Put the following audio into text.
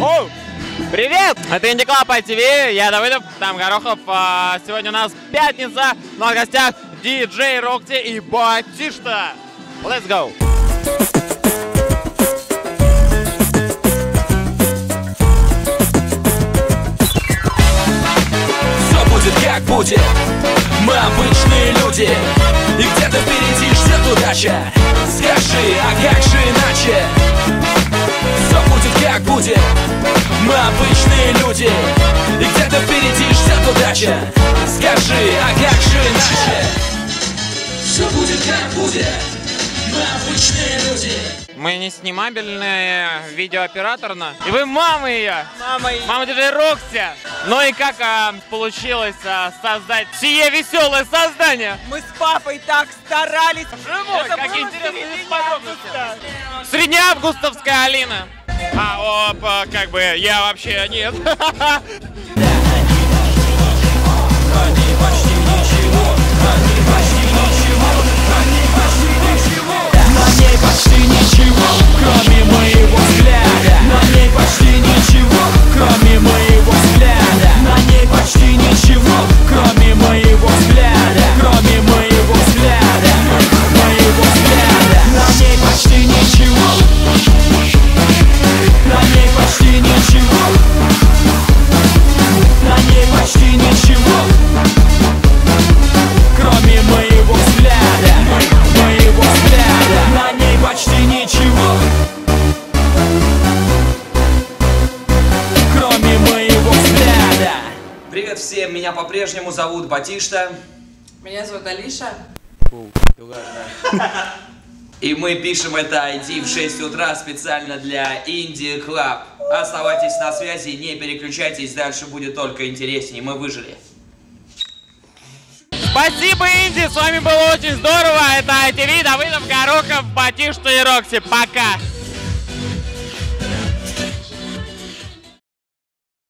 Оу! Привет! Это Инди Клаб ТВ, я Давыдов, там Горохов. Сегодня у нас пятница, но в гостях Диджей Рокси и Батишта. Let's go! Все будет как будет, мы обычные люди, и где-то впереди ждет удача. Скажи, а как же иначе? Все будет как будет, мы обычные люди, и где-то впереди ждет удача. Скажи, а как же иначе? Все будет как будет, мы обычные люди. Мы не снимабельные видеооператорно. И вы мама ее! Мама Диджей Рокси! Ну и как получилось создать сие веселое создание? Мы с папой так старались! Живой, какие интересные подробности! Среднеавгустовская Алина! А, опа, как бы, я вообще нет. Привет всем, меня по-прежнему зовут Батишта. Меня зовут Алиша. И мы пишем это ID в 6 утра специально для Indie Club. Оставайтесь на связи, не переключайтесь, дальше будет только интереснее. Мы выжили. Спасибо, Инди, с вами было очень здорово. Это ITV, Давыдов, Горохов, Батишта и Рокси. Пока!